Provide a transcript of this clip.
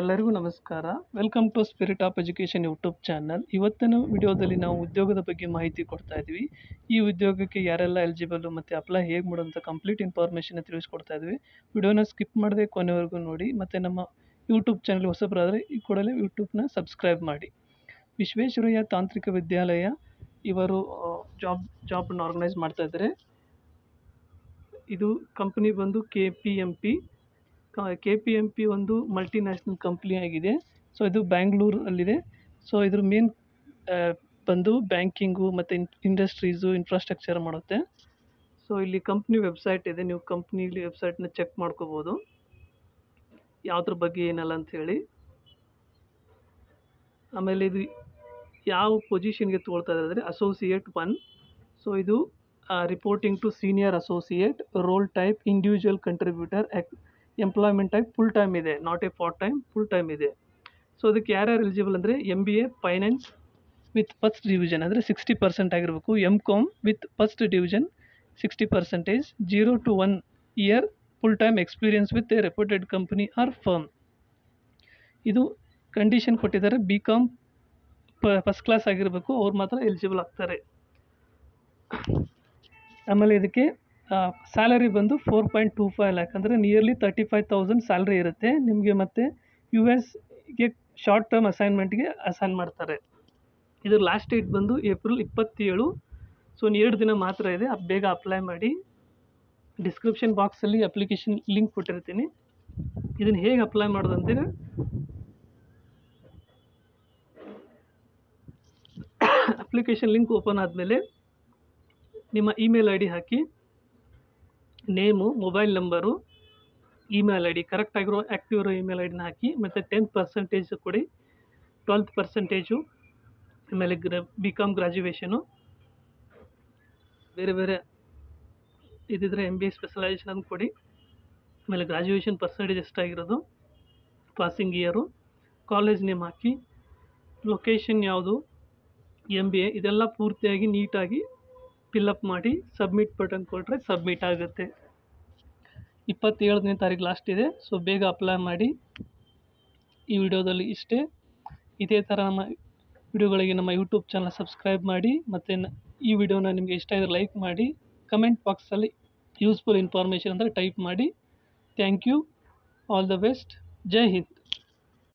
ಎಲ್ಲರಿಗೂ ನಮಸ್ಕಾರ. Welcome to spirit of education YouTube channel. ಇವತ್ತಿನ ವಿಡಿಯೋದಲ್ಲಿ ನಾವು ಉದ್ಯೋಗದ ಬಗ್ಗೆ ಮಾಹಿತಿ ಕೊಡ್ತಾ ಇದ್ವಿ. ಈ ಉದ್ಯೋಗಕ್ಕೆ ಯಾರೆಲ್ಲ ಎಲಿಜಿಬಲ್ ಮತ್ತು ಅಪ್ಲೈ ಹೇಗೆ ಮಾಡೋಂಥ ಕಂಪ್ಲೀಟ್ ಇನ್ಫಾರ್ಮೇಷನ್ನ ತಿಳಿಸ್ಕೊಡ್ತಾ ಇದ್ವಿ. ವಿಡಿಯೋನ ಸ್ಕಿಪ್ ಮಾಡದೆ ಕೊನೆವರೆಗೂ ನೋಡಿ. ಮತ್ತು ನಮ್ಮ ಯೂಟ್ಯೂಬ್ ಚಾನಲ್ ಹೊಸಬರಾದರೆ ಈ ಕೂಡಲೇ ಯೂಟ್ಯೂಬ್ನ ಸಬ್ಸ್ಕ್ರೈಬ್ ಮಾಡಿ. ವಿಶ್ವೇಶ್ವರಯ್ಯ ತಾಂತ್ರಿಕ ವಿದ್ಯಾಲಯ ಇವರು ಜಾಬನ್ನು ಆರ್ಗನೈಸ್ ಮಾಡ್ತಾ ಇದ್ದಾರೆ. ಇದು ಕಂಪ್ನಿ ಬಂದು ಕೆ ಪಿ ಎಮ್ ಪಿ ಒಂದು ಮಲ್ಟಿನ್ಯಾಷನಲ್ ಕಂಪ್ನಿ ಆಗಿದೆ. ಸೊ ಇದು ಬ್ಯಾಂಗ್ಳೂರಲ್ಲಿದೆ. ಸೊ ಇದ್ರ ಮೇನ್ ಬಂದು ಬ್ಯಾಂಕಿಂಗು ಮತ್ತು ಇಂಡಸ್ಟ್ರೀಸು ಇನ್ಫ್ರಾಸ್ಟ್ರಕ್ಚರ್ ಮಾಡುತ್ತೆ. ಸೊ ಇಲ್ಲಿ ಕಂಪ್ನಿ ವೆಬ್ಸೈಟ್ ಇದೆ, ನೀವು ಕಂಪ್ನಿ ವೆಬ್ಸೈಟ್ನ ಚೆಕ್ ಮಾಡ್ಕೋಬೋದು ಯಾವುದ್ರ ಬಗ್ಗೆ ಏನಲ್ಲ ಅಂಥೇಳಿ. ಆಮೇಲೆ ಇದು ಯಾವ ಪೊಸಿಷನ್ಗೆ ತೊಗೊಳ್ತಾ ಇದ್ದಾರೆ ಅಂದರೆ ಅಸೋಸಿಯೇಟ್ 1. ಸೊ ಇದು reporting to senior associate, role type individual contributor, employment type full time ಇದೆ, not a part time, full time ಇದೆ. ಸೊ ಅದಕ್ಕೆ ಯಾರ್ಯಾರು ಎಲಿಜಿಬಲ್ ಅಂದರೆ MBA finance with first division ಅಂದರೆ 60% ಆಗಿರಬೇಕು, MCOM with first division 60%, 0 to 1 year full time experience with a reputed company or firm. ಇದು condition ಕೊಟ್ಟಿದ್ದಾರೆ BCOM first class ಆಗಿರಬೇಕು, ಅವ್ರು ಮಾತ್ರ ಎಲಿಜಿಬಲ್ ಆಗ್ತಾರೆ. ಆಮೇಲೆ ಇದಕ್ಕೆ ಸ್ಯಾಲರಿ ಬಂದು 4.25 lakh ಅಂದರೆ ನಿಯರ್ಲಿ 35,000 ಸ್ಯಾಲ್ರಿ ಇರುತ್ತೆ ನಿಮಗೆ. ಮತ್ತು US ಗೆ ಶಾರ್ಟ್ ಟರ್ಮ್ ಅಸೈನ್ಮೆಂಟ್ಗೆ ಅಸೈನ್ ಮಾಡ್ತಾರೆ. ಇದ್ರ ಲಾಸ್ಟ್ ಡೇಟ್ ಬಂದು April 27. ಸೊ 2 ದಿನ ಮಾತ್ರ ಇದೆ, ಬೇಗ ಅಪ್ಲೈ ಮಾಡಿ. ಡಿಸ್ಕ್ರಿಪ್ಷನ್ ಬಾಕ್ಸಲ್ಲಿ ಅಪ್ಲಿಕೇಶನ್ ಲಿಂಕ್ ಕೊಟ್ಟಿರ್ತೀನಿ. ಇದನ್ನು ಹೇಗೆ ಅಪ್ಲೈ ಮಾಡೋದಂದರೆ ಅಪ್ಲಿಕೇಶನ್ ಲಿಂಕ್ ಓಪನ್ ಆದಮೇಲೆ ನಿಮ್ಮ email ID ಹಾಕಿ, name, mobile number, email ID ಕರೆಕ್ಟಾಗಿರೋ ಆ್ಯಕ್ಟಿವ್ ಇರೋ email ID ಹಾಕಿ. ಮತ್ತು 10% ಕೊಡಿ, 12%, ಆಮೇಲೆ BCom ಗ್ರಾಜ್ಯುವೇಷನು, ಬೇರೆ ಬೇರೆ ಇದ್ದಿದ್ರೆ MBA ಸ್ಪೆಷಲೈಸೇಷನ್ ಅಂತ ಕೊಡಿ. ಆಮೇಲೆ ಗ್ರಾಜ್ಯುವೇಷನ್ ಪರ್ಸೆಂಟೇಜ್ ಎಷ್ಟಾಗಿರೋದು, ಪಾಸಿಂಗ್ ಇಯರು, ಕಾಲೇಜ್ ನೇಮ್ ಹಾಕಿ, ಲೊಕೇಶನ್ ಯಾವುದು, MBA ಇದೆಲ್ಲ ಪೂರ್ತಿಯಾಗಿ ನೀಟಾಗಿ ಫಿಲ್ಲಪ್ ಮಾಡಿ ಸಬ್ಮಿಟ್ ಬಟನ್ ಕೊಟ್ಟರೆ ಸಬ್ಮಿಟ್ ಆಗುತ್ತೆ. 27ನೇ ತಾರೀಕು ಲಾಸ್ಟ್ ಇದೆ. ಸೊ ಬೇಗ ಅಪ್ಲೈ ಮಾಡಿ. ಈ ವಿಡಿಯೋದಲ್ಲಿ ಇಷ್ಟೇ. ಇದೇ ಥರ ನಮ್ಮ ವಿಡಿಯೋಗಳಿಗೆ ನಮ್ಮ ಯೂಟ್ಯೂಬ್ ಚಾನಲ್ ಸಬ್ಸ್ಕ್ರೈಬ್ ಮಾಡಿ. ಮತ್ತು ಈ ವಿಡಿಯೋನ ನಿಮಗೆ ಇಷ್ಟ ಇದ್ದರೆ ಲೈಕ್ ಮಾಡಿ. ಕಮೆಂಟ್ ಬಾಕ್ಸಲ್ಲಿ ಯೂಸ್ಫುಲ್ ಇನ್ಫಾರ್ಮೇಷನ್ ಅಂದರೆ ಟೈಪ್ ಮಾಡಿ. Thank you, all the best, Jai Hind.